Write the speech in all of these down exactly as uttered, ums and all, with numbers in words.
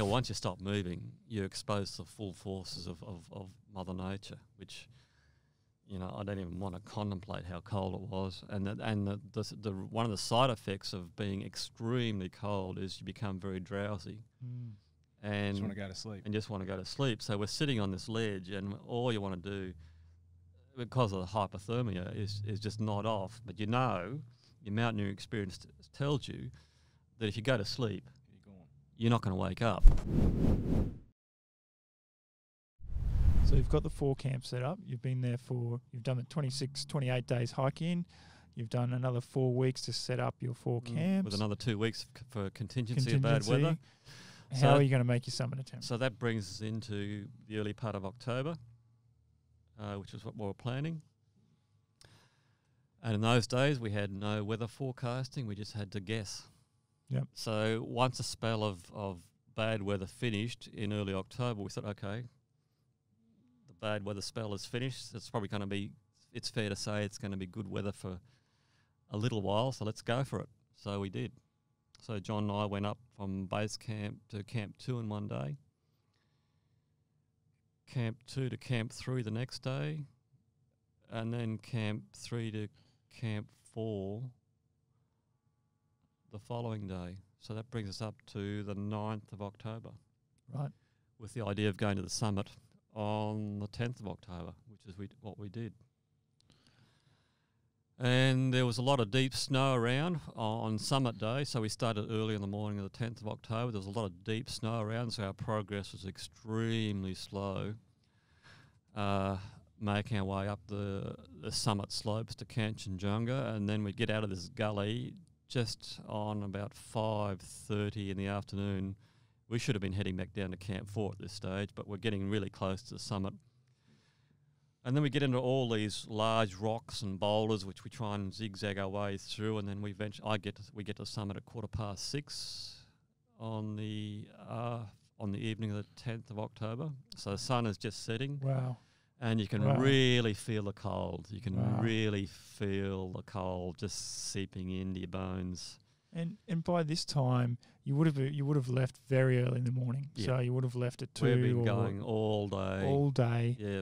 You know, once you stop moving, you're exposed to the full forces of, of, of Mother Nature, which, you know, I don't even want to contemplate how cold it was. And that, and the, the, the one of the side effects of being extremely cold is you become very drowsy. Mm. And just want to go to sleep. And just want to go to sleep. So we're sitting on this ledge, and all you want to do, because of the hypothermia, is, is just nod off. But you know, your mountaineering experience t tells you that if you go to sleep, you're not going to wake up. So you've got the four camps set up. You've been there for, you've done the twenty-six, twenty-eight days hiking. You've done another four weeks to set up your four mm. camps. With another two weeks for contingency, contingency. of bad weather. How so are you going to make your summit attempt? So that brings us into the early part of October, uh, which is what we were planning. And in those days, we had no weather forecasting. We just had to guess. Yep. So once a spell of, of bad weather finished in early October, we thought, okay, the bad weather spell is finished. It's probably going to be, it's fair to say it's going to be good weather for a little while, so let's go for it. So we did. So John and I went up from base camp to camp two in one day, camp two to camp three the next day, and then camp three to camp four the following day. So that brings us up to the ninth of October. Right. With the idea of going to the summit on the tenth of October, which is we, what we did. And there was a lot of deep snow around on summit day, so we started early in the morning of the tenth of October. There was a lot of deep snow around, so our progress was extremely slow, uh, making our way up the, the summit slopes to Kanchenjunga, and then we'd get out of this gully just on about five thirty in the afternoon. We should have been heading back down to Camp four at this stage, but we're getting really close to the summit. And then we get into all these large rocks and boulders, which we try and zigzag our way through, and then we eventually, I get to, we get to the summit at quarter past six on the uh, on the evening of the tenth of October. So the sun is just setting. Wow. And you can wow. really feel the cold. You can wow. really feel the cold just seeping into your bones. And and by this time, you would have you would have left very early in the morning. Yeah. So you would have left at two. We've been or going all day. All day. Yeah.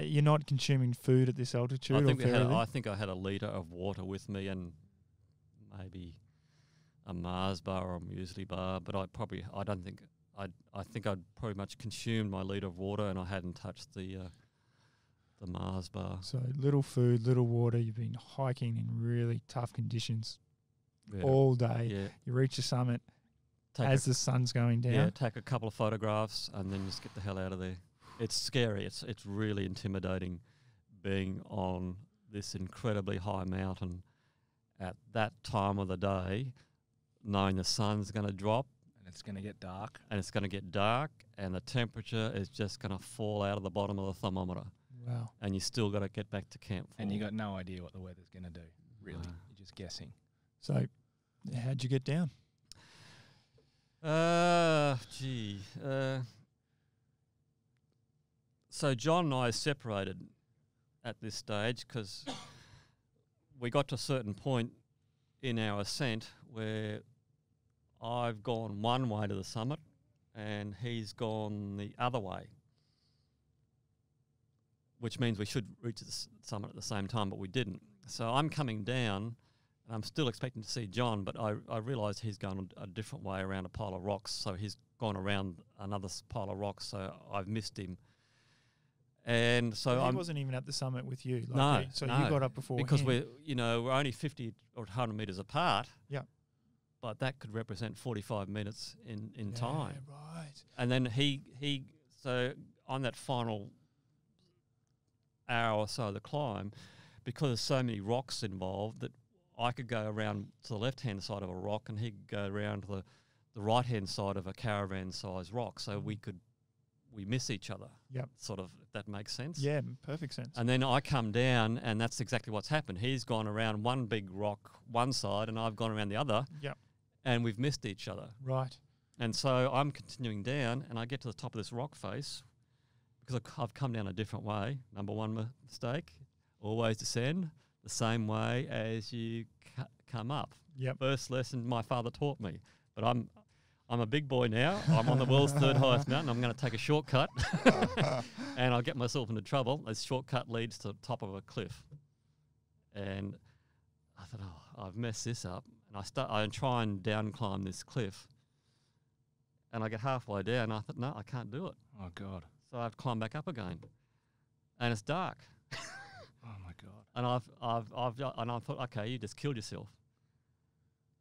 You're not consuming food at this altitude? I think, or we had a, I think I had a litre of water with me and maybe a Mars bar or a muesli bar, but I probably, I don't think, I'd, I think I'd pretty much consumed my litre of water and I hadn't touched the uh, the Mars bar. So little food, little water, you've been hiking in really tough conditions yeah. all day. Yeah. You reach the summit take as a, the sun's going down. Yeah, take a couple of photographs and then just get the hell out of there. It's scary. It's it's really intimidating being on this incredibly high mountain at that time of the day, knowing the sun's going to drop. And it's going to get dark. And it's going to get dark, and the temperature is just going to fall out of the bottom of the thermometer. Wow. And you still got to get back to camp. And you got no idea what the weather's going to do, really. No. You're just guessing. So how'd you get down? Uh, gee, uh... So John and I separated at this stage because we got to a certain point in our ascent where I've gone one way to the summit and he's gone the other way, which means we should reach the summit at the same time, but we didn't. So I'm coming down and I'm still expecting to see John, but I, I realised he's gone a different way around a pile of rocks, so he's gone around another pile of rocks, so I've missed him. And so I wasn't even at the summit with you. Like no, you, so no, you got up before because him. We're you know we're only fifty or one hundred meters apart. Yeah, but that could represent forty-five minutes in in yeah, time. Right. And then he he so on that final hour or so of the climb, because there's so many rocks involved, that I could go around to the left-hand side of a rock, and he could go around to the the right-hand side of a caravan-sized rock. So we could. We miss each other, yep. sort of, if that makes sense. Yeah, perfect sense. And then I come down, and that's exactly what's happened. He's gone around one big rock one side, and I've gone around the other, yep. and we've missed each other. Right. And so I'm continuing down, and I get to the top of this rock face because I've come down a different way. Number one mistake, always descend the same way as you c come up. Yep. First lesson my father taught me, but I'm... I'm a big boy now. I'm on the world's third highest mountain. I'm going to take a shortcut and I'll get myself into trouble. This shortcut leads to the top of a cliff. And I thought, oh, I've messed this up. And I start, I try and down climb this cliff. And I get halfway down. I thought, no, I can't do it. Oh, God. So I have to climb back up again. And it's dark. Oh, my God. And, I've, I've, I've, and I thought, okay, you just killed yourself.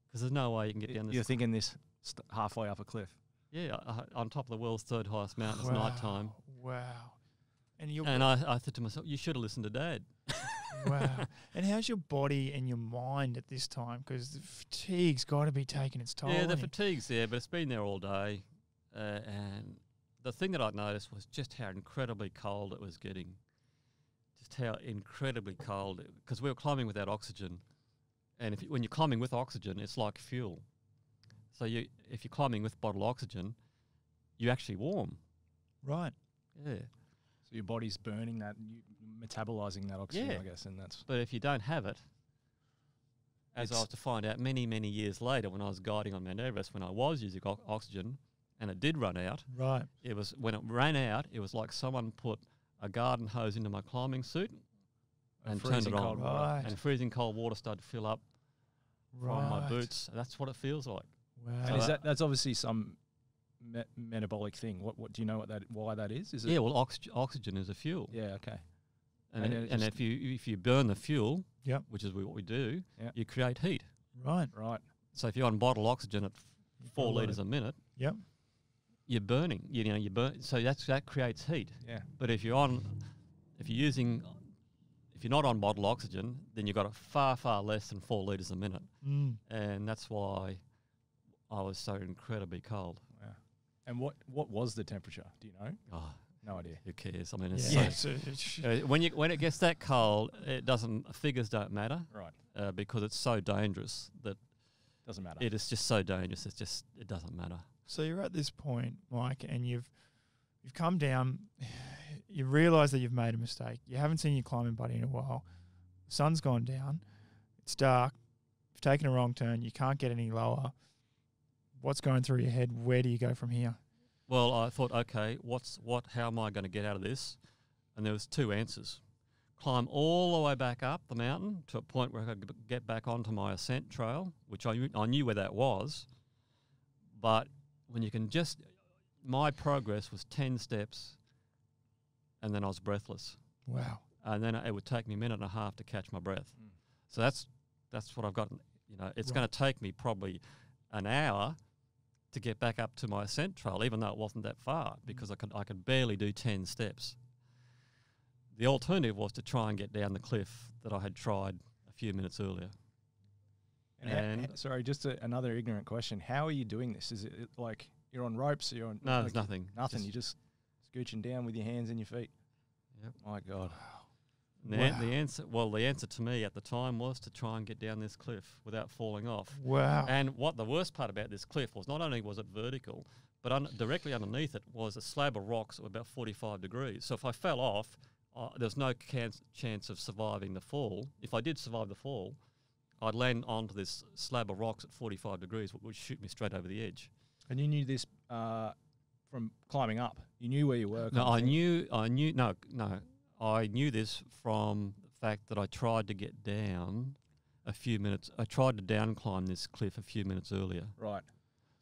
Because there's no way you can get down this. You're thinking this st- halfway up a cliff. Yeah, uh, on top of the world's third highest mountain. It's wow. nighttime. Wow. And, you're and I, I thought to myself, you should have listened to Dad. Wow. And how's your body and your mind at this time? Because the fatigue's got to be taking its toll. Yeah, the fatigue's there, but it's been there all day. Uh, and the thing that I noticed was just how incredibly cold it was getting. Just how incredibly cold. Because we were climbing without oxygen. And if you, when you're climbing with oxygen, it's like fuel. So you, if you're climbing with bottled oxygen, you're actually warm. Right. Yeah. So your body's burning that, metabolizing that oxygen, yeah. I guess, and that's. But if you don't have it, as I was to find out many, many years later, when I was guiding on Mount Everest, when I was using o- oxygen, and it did run out. Right. It was when it ran out, it was like someone put a garden hose into my climbing suit, and, and turned it on, right. and freezing cold water started to fill up right. from my boots. That's what it feels like. Wow. And is that, that's obviously some me- metabolic thing. What what do you know what that why that is? Is it? Yeah, well, oxy- oxygen is a fuel. Yeah, okay. And and, it, and if you if you burn the fuel, yep. which is what we do, yep. you create heat. Right, right. So if you're on bottled oxygen at you four litres a minute, yep, you're burning. You know, you burn. So that's that creates heat. Yeah. But if you're on, if you're using, if you're not on bottled oxygen, then you've got it far far less than four litres a minute, mm. and that's why. I was so incredibly cold. Wow. And what, what was the temperature? Do you know? Oh, no idea. Who cares? I mean, it's yeah. so yeah. when you when it gets that cold, it doesn't figures don't matter, right? Uh, because it's so dangerous that doesn't matter. It is just so dangerous. It's just it doesn't matter. So you're at this point, Mike, and you've you've come down. You realise that you've made a mistake. You haven't seen your climbing buddy in a while. The sun's gone down. It's dark. You've taken a wrong turn. You can't get any lower. What's going through your head? Where do you go from here? Well, I thought, okay, what's what? How am I going to get out of this? And there was two answers: climb all the way back up the mountain to a point where I could get back onto my ascent trail, which I I knew where that was. But when you can just, my progress was ten steps, and then I was breathless. Wow! And then it would take me a minute and a half to catch my breath. Mm. So that's that's what I've got. You know, it's right. going to take me probably an hour to get back up to my ascent trail, even though it wasn't that far, because I could I could barely do ten steps. The alternative was to try and get down the cliff that I had tried a few minutes earlier. And, and ha- ha- sorry, just a, another ignorant question: how are you doing this? Is it like you're on ropes? Or you're on no, like there's nothing. Nothing. Just you're just scooching down with your hands and your feet. Yep. My God. The, wow. the answer, well, the answer to me at the time was to try and get down this cliff without falling off. Wow! And what the worst part about this cliff was, not only was it vertical, but un- directly underneath it was a slab of rocks that were about forty-five degrees. So if I fell off, uh, there's no can- chance of surviving the fall. If I did survive the fall, I'd land onto this slab of rocks at forty-five degrees, which would shoot me straight over the edge. And you knew this uh, from climbing up. You knew where you were. No, I knew. I knew. No, no. I knew this from the fact that I tried to get down a few minutes. I tried to down climb this cliff a few minutes earlier. Right.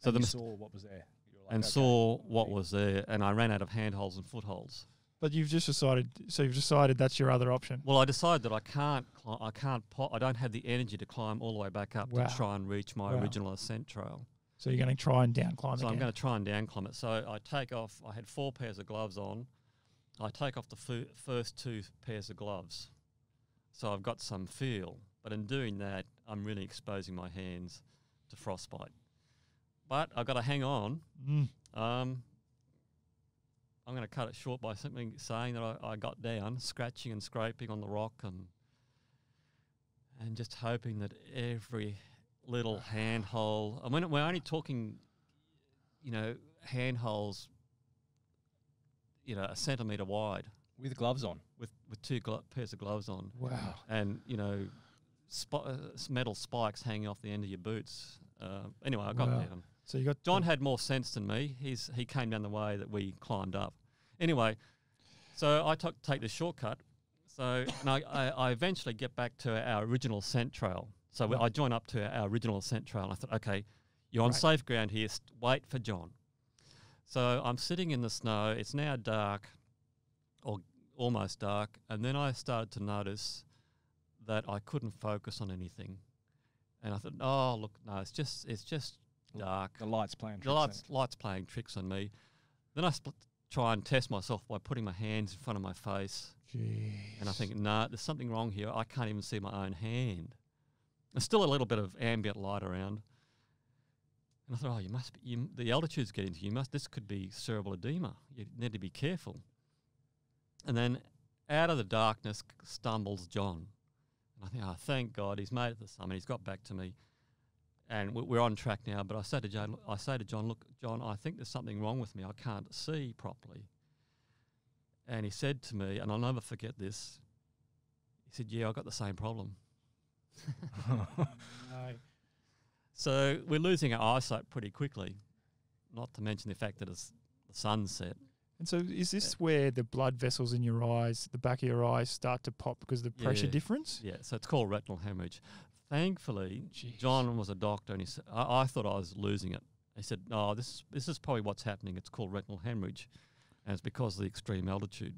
So and the you saw what was there. You were like, and okay, saw what was there, and I ran out of handholds and footholds. But you've just decided. So you've decided that's your other option. Well, I decided that I can't. Cli- I can't. Po- I don't have the energy to climb all the way back up wow. to try and reach my wow. original ascent trail. So you're going to try and down climb. So again. I'm going to try and down climb it. So I take off. I had four pairs of gloves on. I take off the f- first two pairs of gloves, so I've got some feel. But in doing that, I'm really exposing my hands to frostbite. But I've got to hang on. Mm. Um, I'm going to cut it short by simply saying that I, I got down, scratching and scraping on the rock, and and just hoping that every little handhole. I mean, we're only talking, you know, handholes. You know, a centimetre wide. With gloves on? With with two glo- pairs of gloves on. Wow. And, you know, sp- uh, metal spikes hanging off the end of your boots. Uh, anyway, I got wow. down. So you got John had more sense than me. He's he came down the way that we climbed up. Anyway, so I took take the shortcut. So and I, I, I eventually get back to our original ascent trail. So right. I join up to our original ascent trail. And I thought, okay, you're on right. safe ground here. Wait for John. So I'm sitting in the snow. It's now dark, or almost dark, and then I started to notice that I couldn't focus on anything. And I thought, oh look, no, it's just it's just dark. The light's playing tricks. The light's, light's playing tricks on me. Then I split, try and test myself by putting my hands in front of my face. Jeez. And I think, no, nah, there's something wrong here. I can't even see my own hand. There's still a little bit of ambient light around. And I thought, oh, you must be, you, the altitude's getting to you. you must, this could be cerebral edema. You need to be careful. And then out of the darkness stumbles John. And I think, oh, thank God, he's made it to the summit. He's got back to me. And we're on track now. But I say to John, I say to John, look, John, I think there's something wrong with me. I can't see properly. And he said to me, and I'll never forget this, he said, yeah, I got the same problem. No. So we're losing our eyesight pretty quickly, not to mention the fact that it's the sunset. And so is this where the blood vessels in your eyes, the back of your eyes, start to pop because of the pressure yeah. difference? Yeah, so it's called retinal hemorrhage. Thankfully, Jeez. John was a doctor, and he said, I, I thought I was losing it. He said, no, this, this is probably what's happening. It's called retinal hemorrhage, and it's because of the extreme altitude.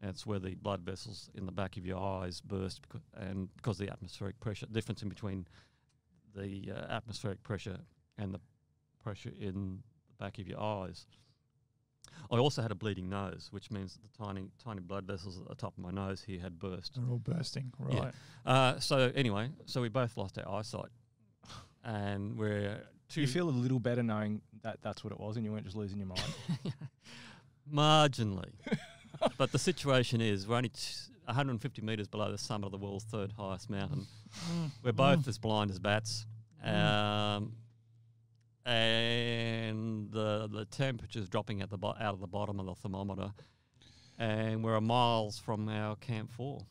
And it's where the blood vessels in the back of your eyes burst because, and because of the atmospheric pressure, the difference in between the uh, atmospheric pressure and the pressure in the back of your eyes. I also had a bleeding nose, which means that the tiny tiny blood vessels at the top of my nose here had burst. They're all bursting, right. Yeah. Uh, so anyway, so we both lost our eyesight. And we're... You feel a little better knowing that that's what it was and you weren't just losing your mind? Marginally. But the situation is we're only t one hundred fifty metres below the summit of the world's third highest mountain. We're both as blind as bats. Um... and the the temperature's dropping at the bo out of the bottom of the thermometer, and we're a miles from our camp four.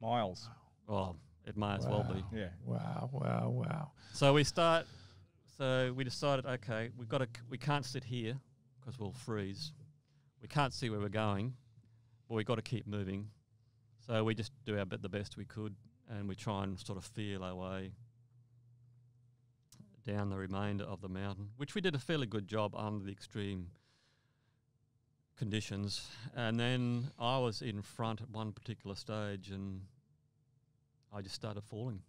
Miles. Well, it may as wow. well be. Yeah. Wow! Wow! Wow! So we start. So we decided, okay, we've got to. We can't sit here because we'll freeze. We can't see where we're going, but we've got to keep moving. So we just do our bit the best we could, and we try and sort of feel our way down the remainder of the mountain, which we did a fairly good job under the extreme conditions. And then I was in front at one particular stage and I just started falling.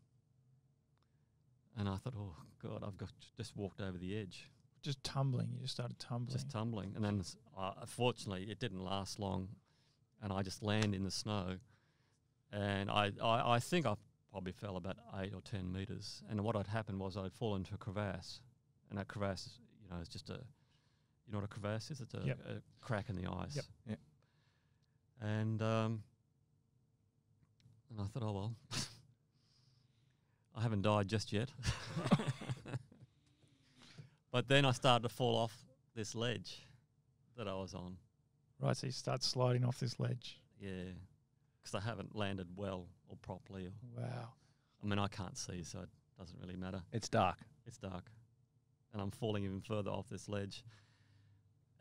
And I thought, oh God, I've got just walked over the edge. Just tumbling, you just started tumbling. Just tumbling. And then uh, fortunately it didn't last long and I just land in the snow. And I, I, I think I've probably fell about eight or ten metres. And what had happened was I'd fallen into a crevasse. And that crevasse, is, you know, it's just a, you know what a crevasse is? It's a, yep. a crack in the ice. Yep. Yep. And, um, and I thought, oh, well, I haven't died just yet. But then I started to fall off this ledge that I was on. Right, so you start sliding off this ledge. Yeah. I haven't landed well or properly. Or wow. I mean, I can't see, so it doesn't really matter. It's dark. It's dark. And I'm falling even further off this ledge.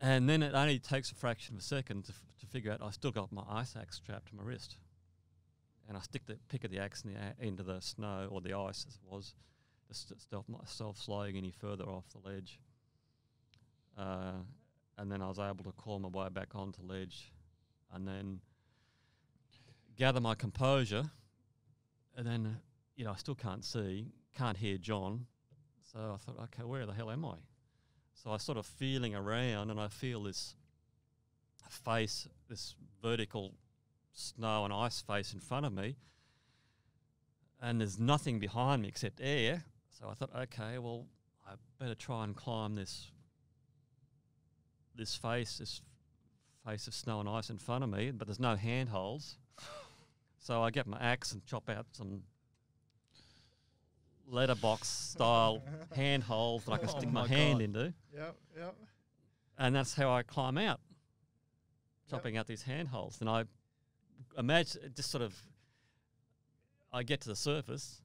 And then it only takes a fraction of a second to, f to figure out I still got my ice axe strapped to my wrist. And I stick the pick of the axe in the into the snow, or the ice as it was, just to stop myself sliding any further off the ledge. Uh, and then I was able to claw my way back onto ledge. And then gather my composure, and then, you know, I still can't see, can't hear John. So I thought, okay, where the hell am I? So I sort of feeling around, and I feel this face, this vertical snow and ice face in front of me, and there's nothing behind me except air. So I thought, okay, well, I better try and climb this, this face, this face of snow and ice in front of me, but there's no handholds. So I get my axe and chop out some letterbox-style handholds that I can oh stick my, my hand God. into. Yep, yep. And that's how I climb out, chopping yep. out these handholds. And I imagine it just sort of, I get to the surface,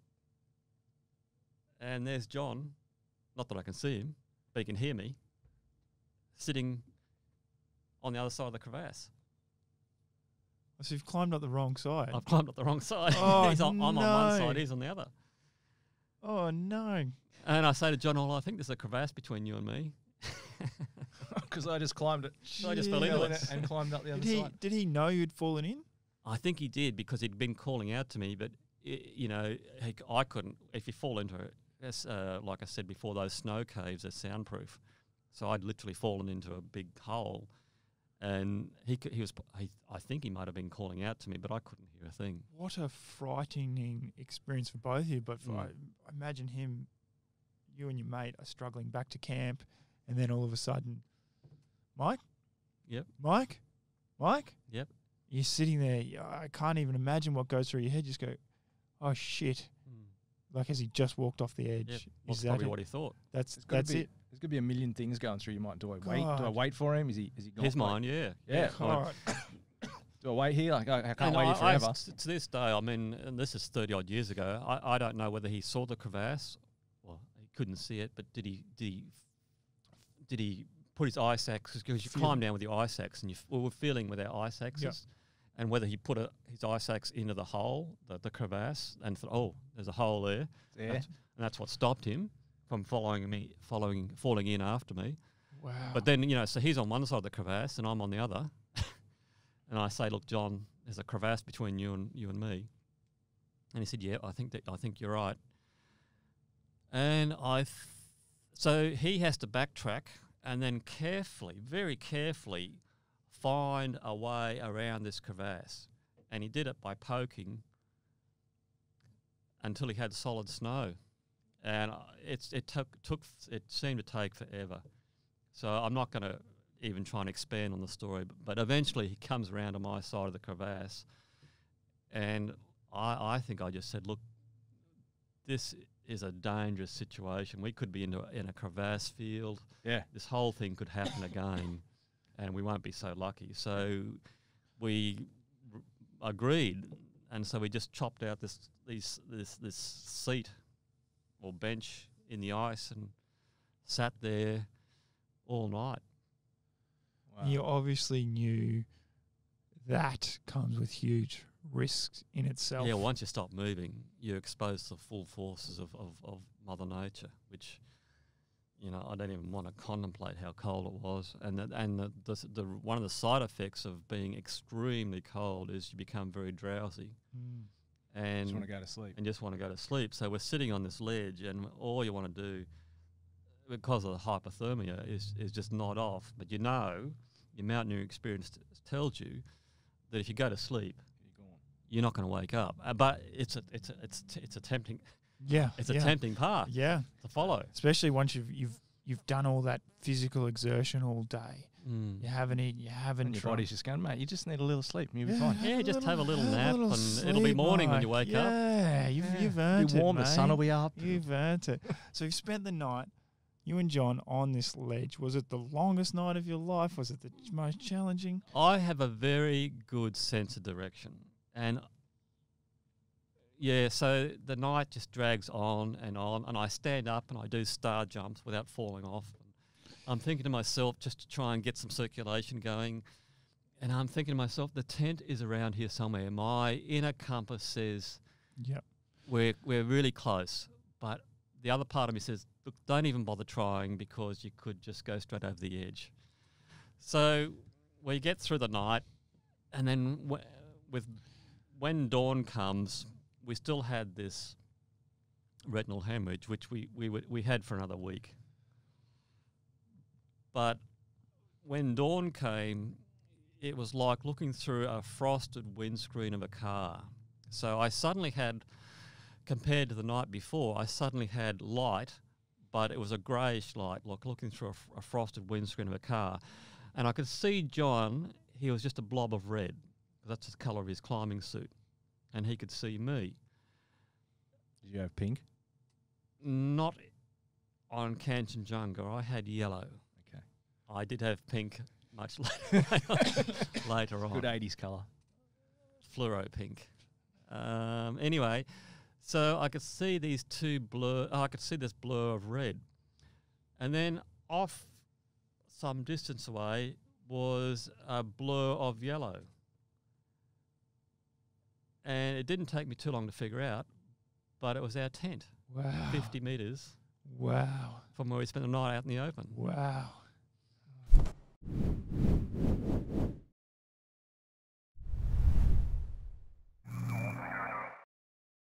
and there's John not that I can see him, but he can hear me, sitting on the other side of the crevasse. So you've climbed up the wrong side. I've climbed up the wrong side. Oh, he's on, no. I'm on one side, he's on the other. Oh, no. And I say to John, oh, I think there's a crevasse between you and me. Because I just climbed it. Gee, I just fell into it. And climbed up the other did he, side. Did he know you'd fallen in? I think he did, because he'd been calling out to me, but, it, you know, he, I couldn't. If you fall into it, that's, uh, like I said before, those snow caves are soundproof. So I'd literally fallen into a big hole. And he he was he, I think he might have been calling out to me, but I couldn't hear a thing. What a frightening experience for both of you. But for mm. I, I imagine him, you and your mate are struggling back to camp, and then all of a sudden, Mike, yep, Mike, Mike, yep. You're sitting there. I can't even imagine what goes through your head. You just go, oh shit! Mm. Like as he just walked off the edge. Yep. Well, is that's probably it? What he thought. That's that's it. There's going to be a million things going through your mind. Do I God. wait? Do I wait for him? Is he is he gone? He's mine, yeah. Yeah. Right. Do I wait here? Like, I, I can't no, wait here forever. I, to this day, I mean, and this is thirty-odd years ago, I, I don't know whether he saw the crevasse. Well, he couldn't see it, but did he did he, did he put his ice axe? Because you Feel. climb down with your ice axe, and you, we were feeling with our ice axes, yep. and whether he put a, his ice axe into the hole, the, the crevasse, and thought, oh, there's a hole there. Yeah. That's, and that's what stopped him. From following me, following, falling in after me. Wow. But then, you know, so he's on one side of the crevasse and I'm on the other. And I say, look, John, there's a crevasse between you and you and me. And he said, yeah, I think that, I think you're right. And I, so he has to backtrack and then carefully, very carefully find a way around this crevasse. And he did it by poking until he had solid snow. And it's it took took it seemed to take forever, so I'm not going to even try and expand on the story. But, but eventually he comes around to my side of the crevasse, and I I think I just said, look, this is a dangerous situation. We could be in a, in a crevasse field. Yeah, this whole thing could happen again, and we won't be so lucky. So we r agreed, and so we just chopped out this these this this seat. Or bench in the ice and sat there all night. Wow. You obviously knew that comes with huge risks in itself. Yeah, once you stop moving, you're exposed to the full forces of, of, of Mother Nature, which, you know, I don't even want to contemplate how cold it was. And that, and the, the, the one of the side effects of being extremely cold is you become very drowsy. Mm. And just want to go to sleep. And just want to go to sleep. So we're sitting on this ledge, and all you want to do, because of the hypothermia, is is just nod off. But you know, your mountaineering experience t tells you that if you go to sleep, you're, gone. you're not going to wake up. Uh, but it's a it's a, it's t it's a tempting, yeah, it's yeah. a tempting path, yeah, to follow. Especially once you've you've you've done all that physical exertion all day. Mm. You haven't eaten, you haven't and your body's just going, mate, you just need a little sleep and you'll yeah, be fine. Yeah, just little, have a little nap a little and sleep, it'll be morning Mike. when you wake yeah, up. Yeah, you've, you've earned it, You're warm, it, the sun will be up. You've earned it. So you've spent the night, you and John, on this ledge. Was it the longest night of your life? Was it the most challenging? I have a very good sense of direction. And, yeah, so the night just drags on and on, and I stand up and I do star jumps without falling off. I'm thinking to myself, just to try and get some circulation going, and I'm thinking to myself, the tent is around here somewhere. My inner compass says, yep, we're, we're really close. But the other part of me says, look, don't even bother trying because you could just go straight over the edge. So we get through the night, and then w with when dawn comes, we still had this retinal hemorrhage, which we, we, we had for another week. But when dawn came, it was like looking through a frosted windscreen of a car. So I suddenly had, compared to the night before, I suddenly had light, but it was a greyish light, like looking through a, f a frosted windscreen of a car. And I could see John, he was just a blob of red. That's the colour of his climbing suit. And he could see me. Did you have pink? Not on Kanchenjunga. I had yellow. I did have pink much later on. Good eighties colour. Fluoro pink. Um, anyway, so I could see these two blur, oh, I could see this blur of red. And then off some distance away was a blur of yellow. And it didn't take me too long to figure out, but it was our tent. Wow. fifty metres. Wow. From where we spent the night out in the open. Wow.